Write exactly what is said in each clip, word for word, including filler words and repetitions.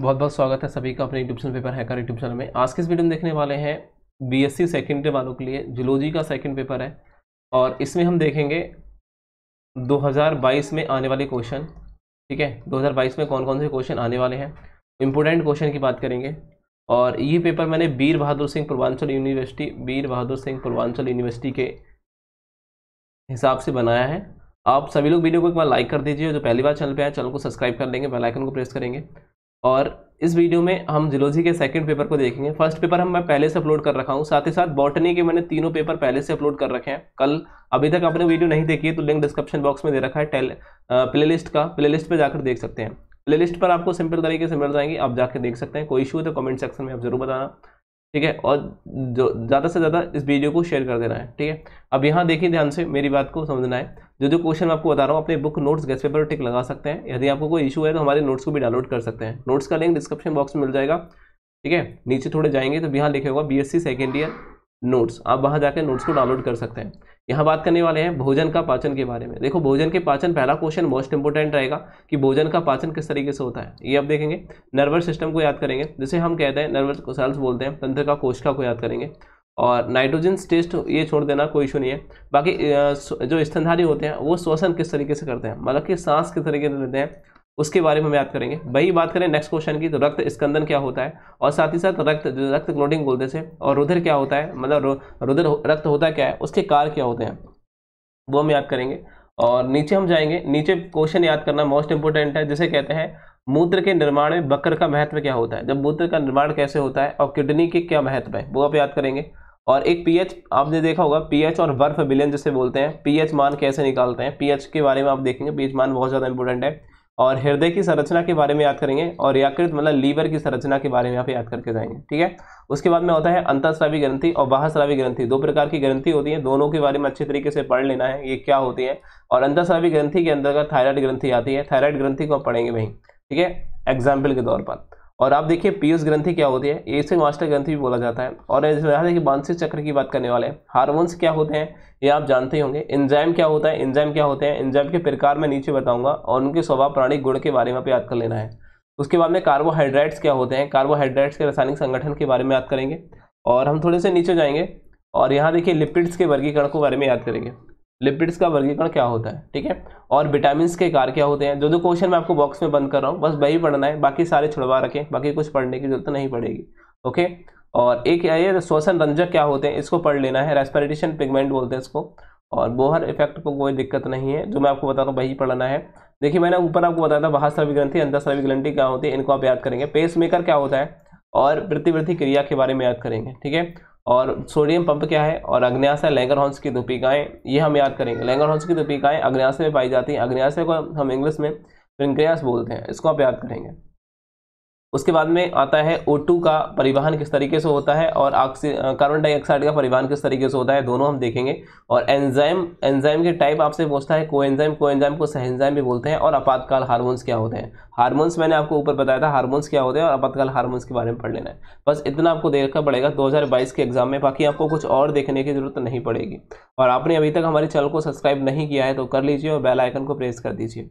बहुत बहुत स्वागत है सभी का अपने YouTube channel paper hacker YouTube channel में। आज के इस वीडियो में देखने वाले हैं बीएससी सेकेंडरी वालों के लिए जूलॉजी का सेकंड पेपर है और इसमें हम देखेंगे दो हज़ार बाईस में आने वाले क्वेश्चन। ठीक है, दो हज़ार बाईस में कौन कौन से क्वेश्चन आने वाले हैं, इंपोर्टेंट क्वेश्चन की बात करेंगे। और ये पेपर मैंने वीर बहादुर सिंह पूर्वांचल यूनिवर्सिटी वीर बहादुर सिंह पूर्वांचल यूनिवर्सिटी के हिसाब से बनाया है। आप सभी लोग वीडियो को एक बार लाइक कर दीजिए, जो पहली बार चैनल पर आए चैनल को सब्सक्राइब कर लेंगे, बेल आइकन को प्रेस करेंगे। और इस वीडियो में हम जूलॉजी के सेकंड पेपर को देखेंगे। फर्स्ट पेपर हम मैं पहले से अपलोड कर रखा हूँ, साथ ही साथ बॉटनी के मैंने तीनों पेपर पहले से अपलोड कर रखे हैं। कल अभी तक आपने वीडियो नहीं देखी है तो लिंक डिस्क्रिप्शन बॉक्स में दे रखा है टेल प्लेलिस्ट का, प्लेलिस्ट पे जाकर देख सकते हैं। प्लेलिस्ट पर आपको सिंपल तरीके से मिल जाएंगे, आप जाकर देख सकते हैं। कोई इशू है तो कमेंट सेक्शन में आप जरूर बताना, ठीक है। और जो ज़्यादा से ज़्यादा इस वीडियो को शेयर कर देना है, ठीक है। अब यहाँ देखिए ध्यान से, मेरी बात को समझना है। जो जो क्वेश्चन मैं आपको बता रहा हूँ अपने book notes guest paper tick लगा सकते हैं। यदि आपको कोई इशू है तो हमारे नोट्स को भी डाउनलोड कर सकते हैं। नोट्स का लिंक डिस्क्रिप्शन बॉक्स में मिल जाएगा, ठीक है। नीचे थोड़े जाएंगे तो यहाँ लिखे होगा B S C second year notes, आप वहाँ जाकर नोट्स को डाउनलोड कर सकते हैं। यहाँ बात करने वाले हैं भोजन का पाचन के बारे में। देखो भोजन के पाचन पहला क्वेश्चन मोस्ट इंपोर्टेंट रहेगा कि भोजन का पाचन किस तरीके से होता है। ये आप देखेंगे नर्वस सिस्टम को याद करेंगे, जिसे हम कहते हैं नर्वस सेल्स बोलते हैं, तंत्र का कोशिका को याद करेंगे। और नाइट्रोजन टेस्ट ये छोड़ देना, कोई इशू नहीं है। बाकी जो स्तनधारी होते हैं वो श्वसन किस तरीके से करते हैं, मतलब कि सांस किस तरीके से लेते हैं, उसके बारे में हम याद करेंगे। वही बात करें नेक्स्ट क्वेश्चन की तो रक्त स्कंदन क्या होता है, और साथ ही साथ रक्त रक्त क्लोटिंग बोलते से, और रुधिर क्या होता है, मतलब रुधिर रक्त होता क्या है, उसके कार्य क्या होते हैं, वो हम याद करेंगे। और नीचे हम जाएंगे, नीचे क्वेश्चन याद करना मोस्ट इंपोर्टेंट है, जिसे कहते हैं मूत्र के निर्माण में वक्र का महत्व क्या होता है, जब मूत्र का निर्माण कैसे होता है, और किडनी के क्या महत्व है, वो आप याद करेंगे। और एक पीएच आपने देखा होगा, पीएच और बर्फ विलयन जिसे बोलते हैं, पीएच मान कैसे निकालते हैं, पीएच के बारे में आप देखेंगे, पीएच मान बहुत ज़्यादा इंपॉर्टेंट है। और हृदय की संरचना के बारे में याद करेंगे, और यकृत मतलब लीवर की संरचना के बारे में आप याद करके जाएंगे, ठीक है। उसके बाद में होता है अंतःस्रावी ग्रंथि और बाह्यस्रावी ग्रंथि, दो प्रकार की ग्रंथि होती है, दोनों के बारे में अच्छे तरीके से पढ़ लेना है ये क्या होती है। और अंतःस्रावी ग्रंथि के अंतर्गत थायराइड ग्रंथि आती है, थायराइड ग्रंथि को आप पढ़ेंगे वहीं, ठीक है, एग्जाम्पल के तौर पर। और आप देखिए पीयूष ग्रंथि क्या होती है, इसे मास्टर ग्रंथि भी बोला जाता है। और यहाँ देखिए मानसिक चक्र की बात करने वाले हैं, हार्मोन्स क्या होते हैं ये आप जानते होंगे, एंजाइम क्या होता है, एंजाइम क्या होते हैं, एंजाइम के प्रकार में नीचे बताऊंगा, और उनके स्वभाव प्राणी गुण के बारे में आप याद कर लेना है। उसके बाद में कार्बोहाइड्रेट्स क्या होते हैं, कार्बोहाइड्रेट्स के रासायनिक संगठन के बारे में याद करेंगे। और हम थोड़े से नीचे जाएंगे और यहाँ देखिए लिपिड्स के वर्गीकरण के बारे में याद करेंगे, लिपिड्स का वर्गीकरण क्या होता है, ठीक है। और विटामिन के कार्य क्या होते हैं, जो जो क्वेश्चन मैं आपको बॉक्स में बंद कर रहा हूँ बस वही पढ़ना है, बाकी सारे छुड़वा रखें, बाकी कुछ पढ़ने की जरूरत नहीं पड़ेगी, ओके। और एक ये श्वसन रंजक क्या होते हैं, इसको पढ़ लेना है, रेस्पिरेशन पिगमेंट बोलते हैं इसको। और बोहर इफेक्ट को कोई दिक्कत नहीं है, जो मैं आपको बता रहा हूँ वही पढ़ना है। देखिए मैंने ऊपर आपको बताया था बाह्यस्रावी ग्रंथि अंतःस्रावी ग्रंथि क्या होती है, इनको आप याद करेंगे। पेसमेकर क्या होता है और प्रतिवर्ती क्रिया के बारे में याद करेंगे, ठीक है। और सोडियम पंप क्या है, और अग्न्याशय लैंगरहंस की तूपिकाएँ ये हम याद करेंगे। लैंगरहंस की तूपिकाएँ अग्न्याशय में पाई जाती हैं, अग्न्याशय को हम इंग्लिश में पेंक्रियास बोलते हैं, इसको आप याद करेंगे। उसके बाद में आता है ओ टू का परिवहन किस तरीके से होता है, और ऑक्सी कार्बन डाइऑक्साइड का परिवहन किस तरीके से होता है, दोनों हम देखेंगे। और एंजाइम एंजाइम के टाइप आपसे पूछता है, कोएंजाइम कोएंजाइम को सहएंजाइम भी बोलते हैं। और आपातकाल हार्मोन्स क्या होते हैं, हार्मोन्स मैंने आपको ऊपर बताया था हार्मोन्स क्या होते हैं, और आपातकाल हार्मोन्स के बारे में पढ़ लेना है। बस इतना आपको देखना पड़ेगा दो हज़ार बाईस के एग्जाम में, बाकी आपको कुछ और देखने की जरूरत नहीं पड़ेगी। और आपने अभी तक हमारे चैनल को सब्सक्राइब नहीं किया है तो कर लीजिए, और बेल आइकन को प्रेस कर दीजिए।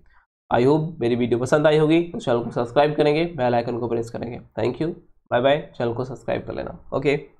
आई होप मेरी वीडियो पसंद आई होगी, तो चैनल को सब्सक्राइब करेंगे, बेल आइकन को प्रेस करेंगे। Thank you, bye bye, channel को सब्सक्राइब कर लेना, ओके।